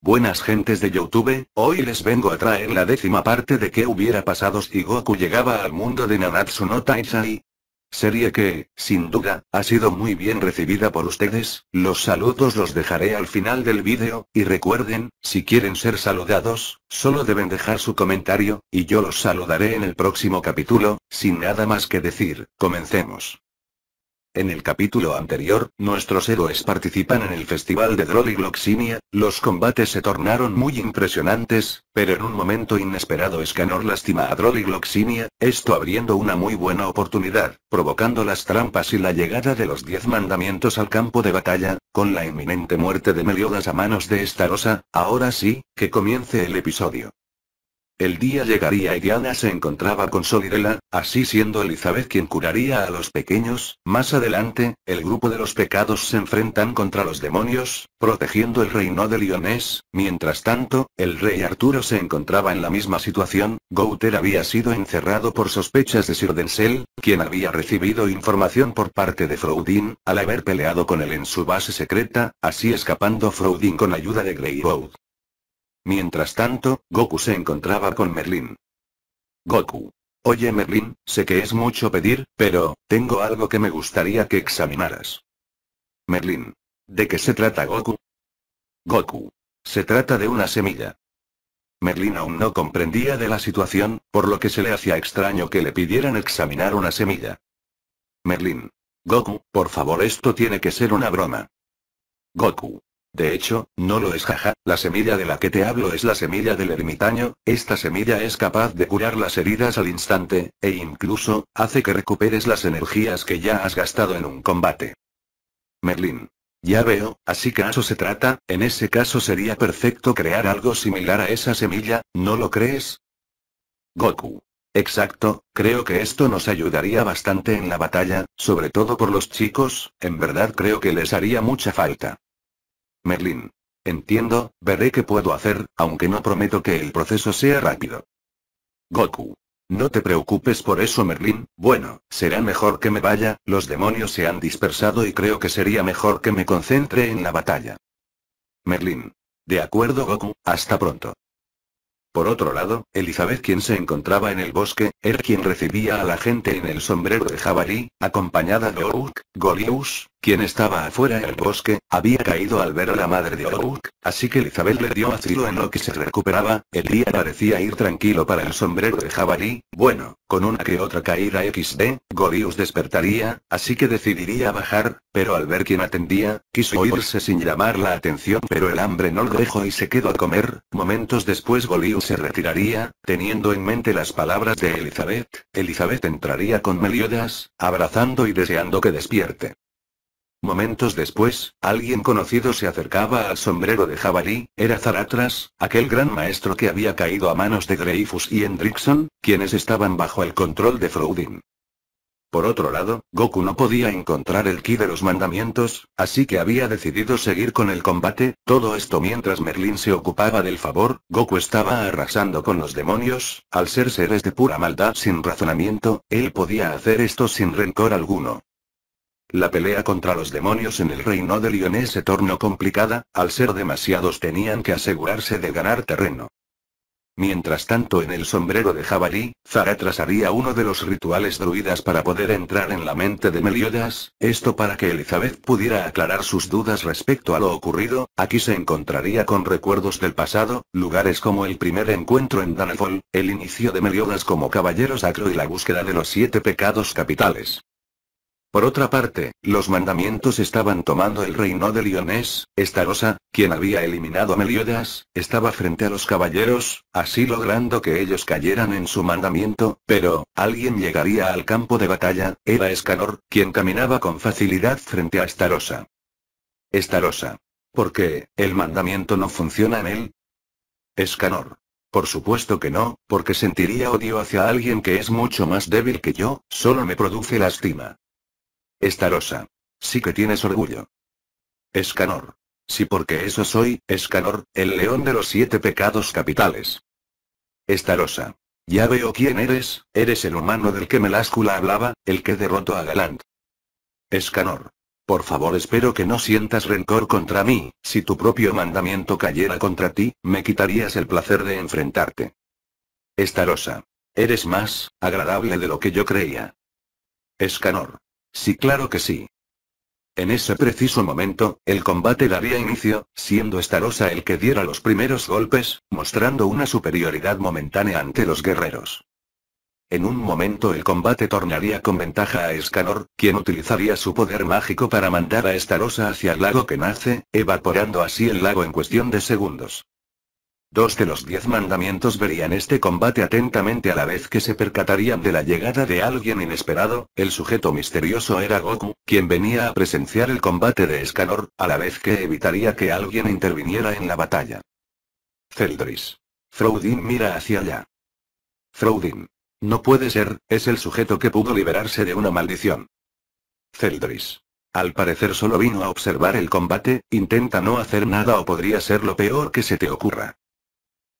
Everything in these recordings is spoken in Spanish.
Buenas gentes de YouTube, hoy les vengo a traer la 10ª parte de qué hubiera pasado si Goku llegaba al mundo de Nanatsu no Taizai. Serie que, sin duda, ha sido muy bien recibida por ustedes. Los saludos los dejaré al final del vídeo, y recuerden, si quieren ser saludados, solo deben dejar su comentario, y yo los saludaré en el próximo capítulo. Sin nada más que decir, comencemos. En el capítulo anterior, nuestros héroes participan en el festival de Droligloxinia. Los combates se tornaron muy impresionantes, pero en un momento inesperado Escanor lastima a Droligloxinia, esto abriendo una muy buena oportunidad, provocando las trampas y la llegada de los 10 mandamientos al campo de batalla, con la inminente muerte de Meliodas a manos de Estarosa. Ahora sí, que comience el episodio. El día llegaría y Diana se encontraba con Solidela, así siendo Elizabeth quien curaría a los pequeños. Más adelante, el grupo de los pecados se enfrentan contra los demonios, protegiendo el reino de Liones. Mientras tanto, el rey Arturo se encontraba en la misma situación. Gowther había sido encerrado por sospechas de Sir Densel, quien había recibido información por parte de Fraudrin, al haber peleado con él en su base secreta, así escapando Fraudrin con ayuda de Greyboat. Mientras tanto, Goku se encontraba con Merlín. Goku. Oye Merlín, sé que es mucho pedir, pero tengo algo que me gustaría que examinaras. Merlín. ¿De qué se trata Goku? Goku. Se trata de una semilla. Merlín aún no comprendía de la situación, por lo que se le hacía extraño que le pidieran examinar una semilla. Merlín. Goku, por favor, esto tiene que ser una broma. Goku. De hecho, no lo es, jaja, la semilla de la que te hablo es la semilla del ermitaño. Esta semilla es capaz de curar las heridas al instante, e incluso, hace que recuperes las energías que ya has gastado en un combate. Merlín. Ya veo, así que eso se trata. En ese caso sería perfecto crear algo similar a esa semilla, ¿no lo crees? Goku. Exacto, creo que esto nos ayudaría bastante en la batalla, sobre todo por los chicos, en verdad creo que les haría mucha falta. Merlín. Entiendo, veré qué puedo hacer, aunque no prometo que el proceso sea rápido. Goku. No te preocupes por eso Merlín, bueno, será mejor que me vaya, los demonios se han dispersado y creo que sería mejor que me concentre en la batalla. Merlín. De acuerdo Goku, hasta pronto. Por otro lado, Elizabeth, quien se encontraba en el bosque, era quien recibía a la gente en el sombrero de jabalí, acompañada de Oruk. Golius, quien estaba afuera del bosque, había caído al ver a la madre de Oruk, así que Elizabeth le dio asilo en lo que se recuperaba. El día parecía ir tranquilo para el sombrero de jabalí, bueno, con una que otra caída XD, Golius despertaría, así que decidiría bajar, pero al ver quien atendía, quiso irse sin llamar la atención, pero el hambre no lo dejó y se quedó a comer. Momentos después Golius se retiraría, teniendo en mente las palabras de Elizabeth. Elizabeth entraría con Meliodas, abrazando y deseando que despierte. Momentos después, alguien conocido se acercaba al sombrero de jabalí. Era Zaratras, aquel gran maestro que había caído a manos de Dreyfus y Hendrickson, quienes estaban bajo el control de Fraudrin. Por otro lado, Goku no podía encontrar el ki de los mandamientos, así que había decidido seguir con el combate. Todo esto mientras Merlín se ocupaba del favor. Goku estaba arrasando con los demonios, al ser seres de pura maldad sin razonamiento, él podía hacer esto sin rencor alguno. La pelea contra los demonios en el reino de Liones se tornó complicada, al ser demasiados tenían que asegurarse de ganar terreno. Mientras tanto en el sombrero de jabalí, Zaratras haría uno de los rituales druidas para poder entrar en la mente de Meliodas, esto para que Elizabeth pudiera aclarar sus dudas respecto a lo ocurrido. Aquí se encontraría con recuerdos del pasado, lugares como el primer encuentro en Danefol, el inicio de Meliodas como caballero sacro y la búsqueda de los 7 pecados capitales. Por otra parte, los mandamientos estaban tomando el reino de Liones. Estarosa, quien había eliminado a Meliodas, estaba frente a los caballeros, así logrando que ellos cayeran en su mandamiento, pero alguien llegaría al campo de batalla. Era Escanor, quien caminaba con facilidad frente a Estarosa. Estarosa. ¿Por qué? ¿El mandamiento no funciona en él? Escanor. Por supuesto que no, porque sentiría odio hacia alguien que es mucho más débil que yo, solo me produce lástima. Estarosa. Sí que tienes orgullo. Escanor. Sí, porque eso soy, Escanor, el león de los 7 pecados capitales. Estarosa. Ya veo quién eres, eres el humano del que Meláscula hablaba, el que derrotó a Galant. Escanor. Por favor, espero que no sientas rencor contra mí. Si tu propio mandamiento cayera contra ti, me quitarías el placer de enfrentarte. Estarosa. Eres más agradable de lo que yo creía. Escanor. Sí, claro que sí. En ese preciso momento, el combate daría inicio, siendo Estarosa el que diera los primeros golpes, mostrando una superioridad momentánea ante los guerreros. En un momento el combate tornaría con ventaja a Escanor, quien utilizaría su poder mágico para mandar a Estarosa hacia el lago que nace, evaporando así el lago en cuestión de segundos. Dos de los 10 mandamientos verían este combate atentamente a la vez que se percatarían de la llegada de alguien inesperado. El sujeto misterioso era Goku, quien venía a presenciar el combate de Escanor, a la vez que evitaría que alguien interviniera en la batalla. Zeldris. Fraudrin mira hacia allá. Fraudrin. No puede ser, es el sujeto que pudo liberarse de una maldición. Zeldris. Al parecer solo vino a observar el combate, intenta no hacer nada o podría ser lo peor que se te ocurra.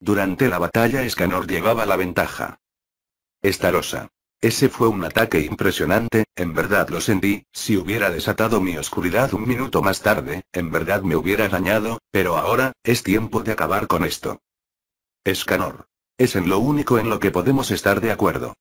Durante la batalla Escanor llevaba la ventaja. Estarosa. Ese fue un ataque impresionante, en verdad lo sentí, si hubiera desatado mi oscuridad un minuto más tarde, en verdad me hubiera dañado, pero ahora, es tiempo de acabar con esto. Escanor. Es en lo único en lo que podemos estar de acuerdo.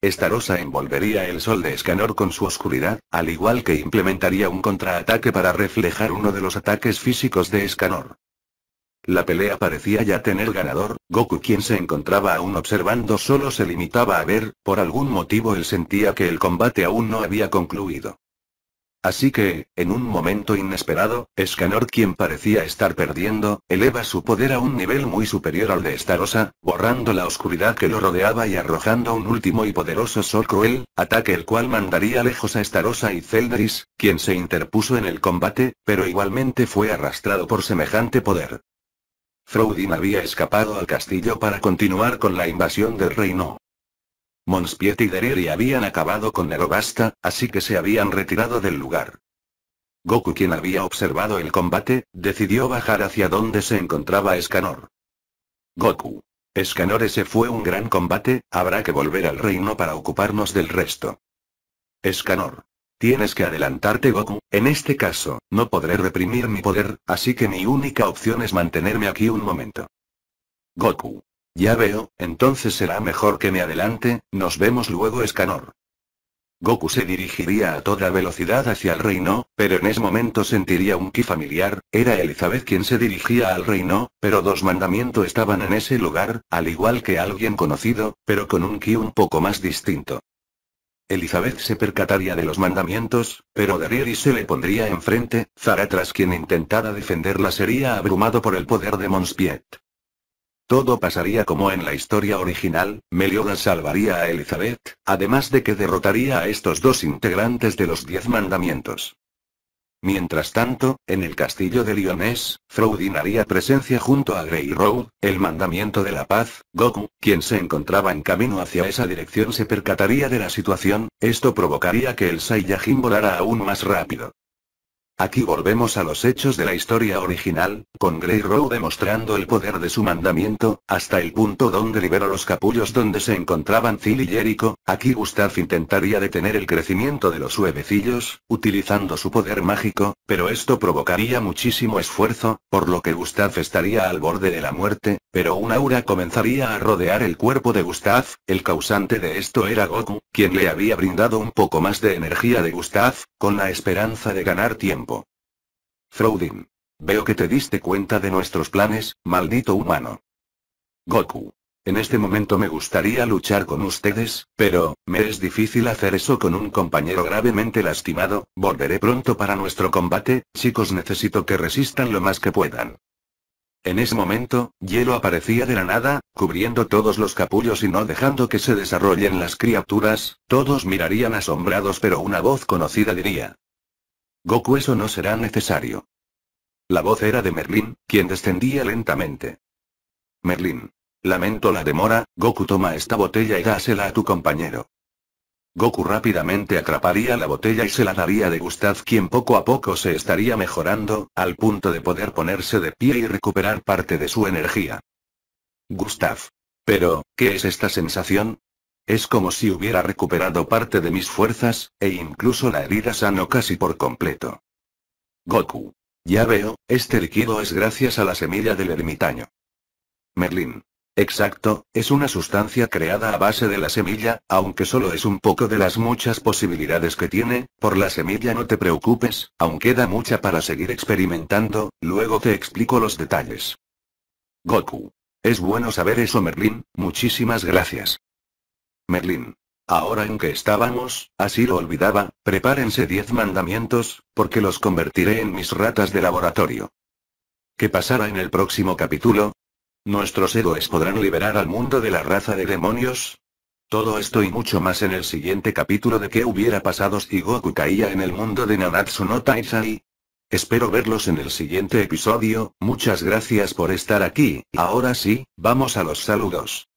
Estarosa envolvería el sol de Escanor con su oscuridad, al igual que implementaría un contraataque para reflejar uno de los ataques físicos de Escanor. La pelea parecía ya tener ganador, Goku, quien se encontraba aún observando, solo se limitaba a ver, por algún motivo él sentía que el combate aún no había concluido. Así que, en un momento inesperado, Escanor, quien parecía estar perdiendo, eleva su poder a un nivel muy superior al de Estarosa, borrando la oscuridad que lo rodeaba y arrojando un último y poderoso sol cruel, ataque el cual mandaría lejos a Estarosa y Zeldris, quien se interpuso en el combate, pero igualmente fue arrastrado por semejante poder. Fraudrin había escapado al castillo para continuar con la invasión del reino. Monspiet y Derieri habían acabado con Nerobasta, así que se habían retirado del lugar. Goku, quien había observado el combate, decidió bajar hacia donde se encontraba Escanor. Goku. Escanor, ese fue un gran combate, habrá que volver al reino para ocuparnos del resto. Escanor. Tienes que adelantarte, Goku, en este caso, no podré reprimir mi poder, así que mi única opción es mantenerme aquí un momento. Goku. Ya veo, entonces será mejor que me adelante, nos vemos luego, Escanor. Goku se dirigiría a toda velocidad hacia el reino, pero en ese momento sentiría un ki familiar, era Elizabeth quien se dirigía al reino, pero 2 mandamientos estaban en ese lugar, al igual que alguien conocido, pero con un ki un poco más distinto. Elizabeth se percataría de los mandamientos, pero Derieri se le pondría enfrente, Zaratras, quien intentara defenderla, sería abrumado por el poder de Monspiet. Todo pasaría como en la historia original, Meliodas salvaría a Elizabeth, además de que derrotaría a estos 2 integrantes de los 10 mandamientos. Mientras tanto, en el castillo de Liones, Fraudrin haría presencia junto a Greyroad, el mandamiento de la paz. Goku, quien se encontraba en camino hacia esa dirección, se percataría de la situación, esto provocaría que el Saiyajin volara aún más rápido. Aquí volvemos a los hechos de la historia original, con Greyroad demostrando el poder de su mandamiento, hasta el punto donde liberó los capullos donde se encontraban Gil y Jericho. Aquí Gustav intentaría detener el crecimiento de los huevecillos, utilizando su poder mágico, pero esto provocaría muchísimo esfuerzo, por lo que Gustav estaría al borde de la muerte, pero un aura comenzaría a rodear el cuerpo de Gustav. El causante de esto era Goku, quien le había brindado un poco más de energía de Gustav, con la esperanza de ganar tiempo. Fraudrin. Veo que te diste cuenta de nuestros planes, maldito humano. Goku. En este momento me gustaría luchar con ustedes, pero me es difícil hacer eso con un compañero gravemente lastimado. Volveré pronto para nuestro combate, chicos, necesito que resistan lo más que puedan. En ese momento, hielo aparecía de la nada, cubriendo todos los capullos y no dejando que se desarrollen las criaturas. Todos mirarían asombrados, pero una voz conocida diría: Goku, eso no será necesario. La voz era de Merlín, quien descendía lentamente. Merlín. Lamento la demora, Goku, toma esta botella y dásela a tu compañero. Goku rápidamente atraparía la botella y se la daría de Gustav, quien poco a poco se estaría mejorando, al punto de poder ponerse de pie y recuperar parte de su energía. Gustav. Pero, ¿qué es esta sensación? Es como si hubiera recuperado parte de mis fuerzas, e incluso la herida sanó casi por completo. Goku. Ya veo, este líquido es gracias a la semilla del ermitaño. Merlín. Exacto, es una sustancia creada a base de la semilla, aunque solo es un poco de las muchas posibilidades que tiene. Por la semilla no te preocupes, aún queda mucha para seguir experimentando, luego te explico los detalles. Goku. Es bueno saber eso, Merlín, muchísimas gracias. Merlín. Ahora en que estábamos, así lo olvidaba, prepárense 10 mandamientos, porque los convertiré en mis ratas de laboratorio. ¿Qué pasará en el próximo capítulo? ¿Nuestros héroes podrán liberar al mundo de la raza de demonios? Todo esto y mucho más en el siguiente capítulo de ¿Qué hubiera pasado si Goku caía en el mundo de Nanatsu no Taizai? Espero verlos en el siguiente episodio, muchas gracias por estar aquí, ahora sí, vamos a los saludos.